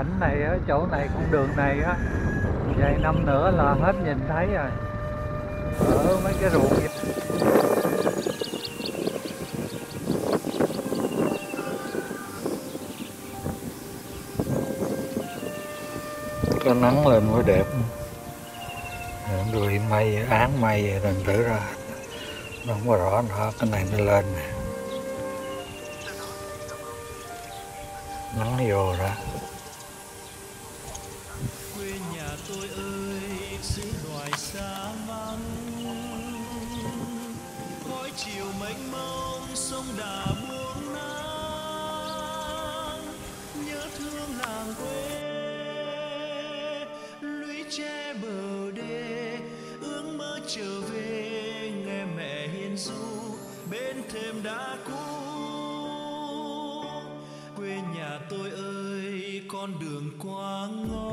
cảnh này ở chỗ này, con đường này á, vài năm nữa là hết nhìn thấy rồi, ở mấy cái ruộng vậy. Có nắng lên mới đẹp, rồi mây áng mây thành thử ra nó không có rõ nữa, cái này nó lên nè, nắng nó vô ra. Quê nhà tôi ơi, xứ đoài xa vắng, khói chiều mênh mông, sông Đà buông nắng, nhớ thương làng quê, lũy tre bờ đê, ước mơ trở về nghe mẹ hiền ru bên thềm đá cũ. Quê nhà tôi ơi, con đường quá ngó,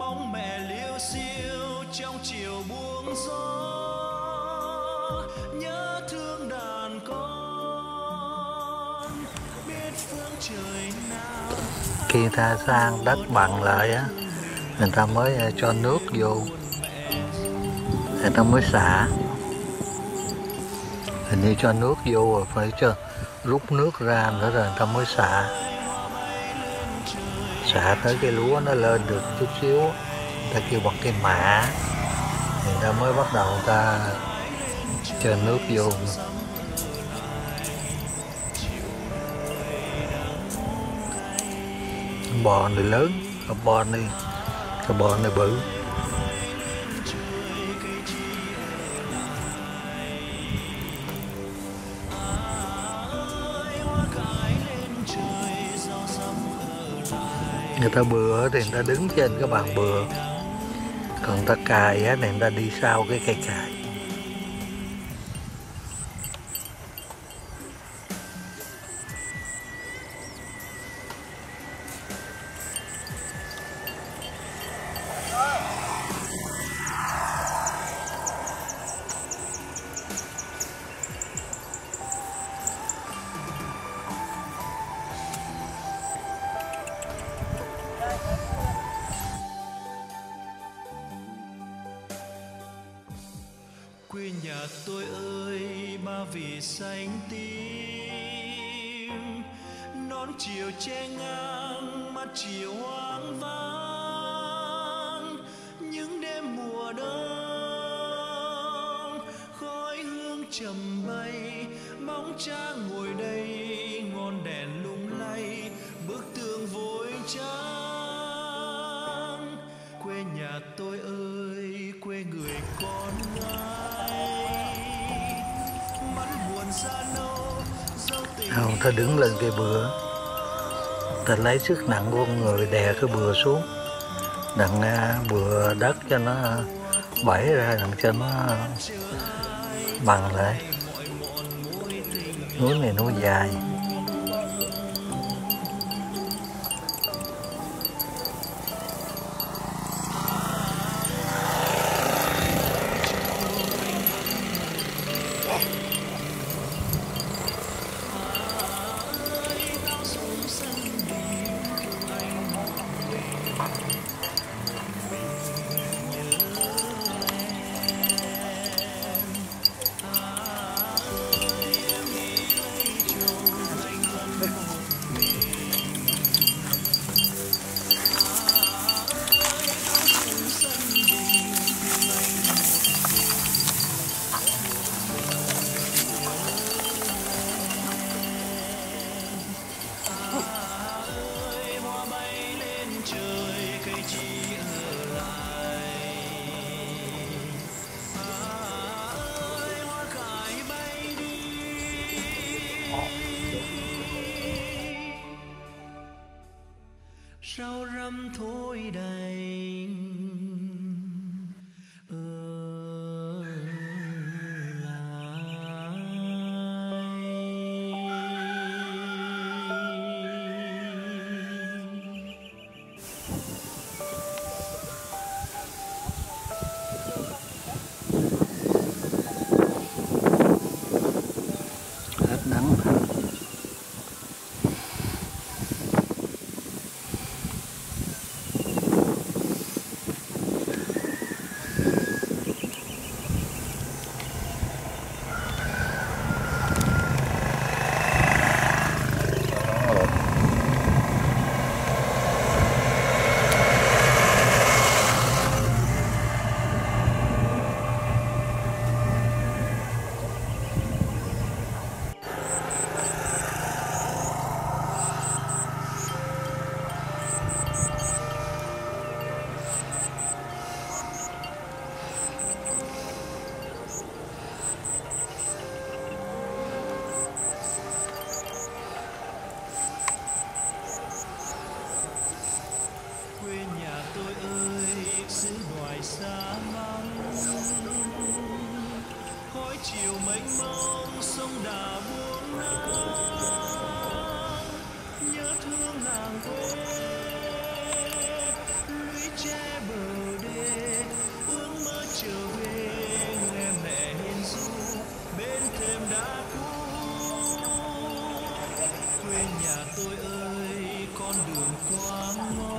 bóng mẹ liêu xiêu trong chiều buông gió, nhớ thương đàn con biết phương trời nào. Khi ta sang đất bằng lại á, người ta mới cho nước vô, người ta mới xả, hình như cho nước vô rồi phải chưa, rút nước ra nữa rồi người ta mới xả, xả tới cái lúa nó lên được chút xíu, người ta kêu bằng cái mạ, người ta mới bắt đầu người ta cho nước vô. Bò này lớn, cái bò này bự. Người ta bừa thì người ta đứng trên cái bàn bừa, còn người ta cài thì người ta đi sau cái cây cài. Quê nhà tôi ơi, ba vì xanh tím, nón chiều che ngang, mắt chiều hoang vắng, những đêm mùa đông, khói hương trầm bay, bóng cha ngồi đây, ngọn đèn lung lay, bức tường vôi trắng. Quê nhà tôi ơi, quê người con không, ta đứng lên cây bừa, ta lấy sức nặng của con người đè cái bừa xuống, đặng bừa đất cho nó bẩy ra, đặng cho nó bằng lại. Núi này núi dài, xứ ngoài xa mong khói chiều mênh mông sông Đà buông nắng nhớ thương làng quê lũy tre bờ đê ước mơ trở về nghe mẹ hiền ru bên thềm đá cũ quê nhà tôi ơi con đường quang ngó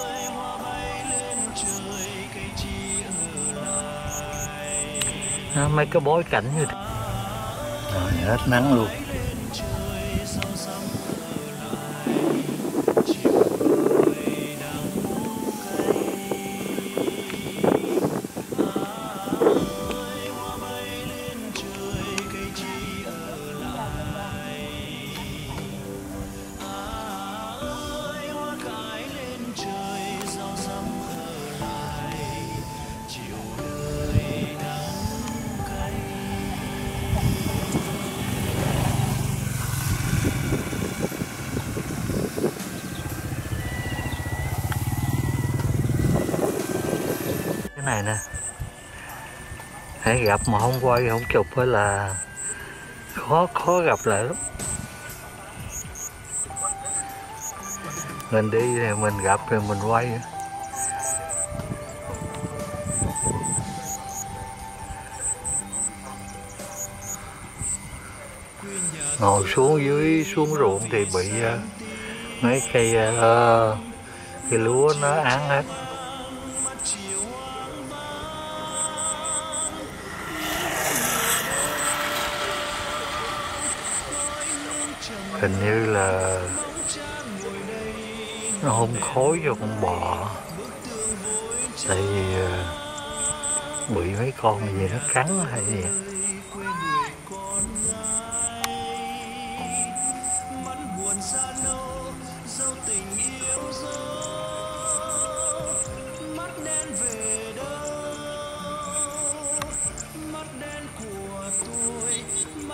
Mấy cái bối cảnh như thế rồi hết nắng luôn. Này nè, hãy gặp mà không quay không chụp phải là khó gặp lại lắm. Mình đi thì mình gặp thì mình quay. Ngồi xuống dưới xuống ruộng thì bị mấy cây lúa nó án hết. Hình như là nó hôn khối cho con bò, tại vì bị mấy con gì nó cắn hay gì.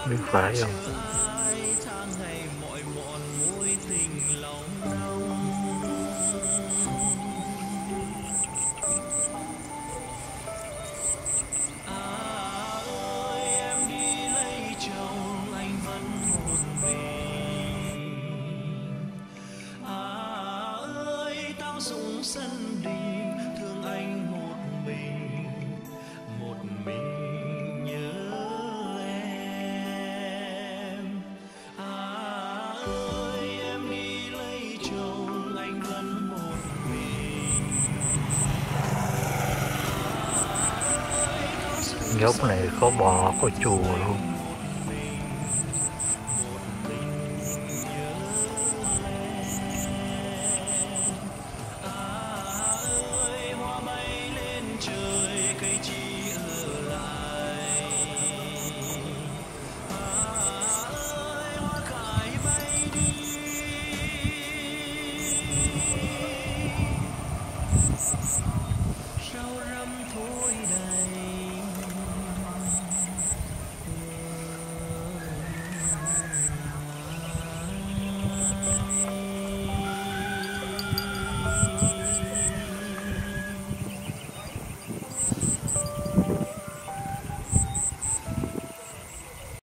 Biết phải không? Sân đình thương anh một mình nhớ em. À ơi em đi lấy chồng anh vẫn một mình. Gốc này có bò có chùa luôn.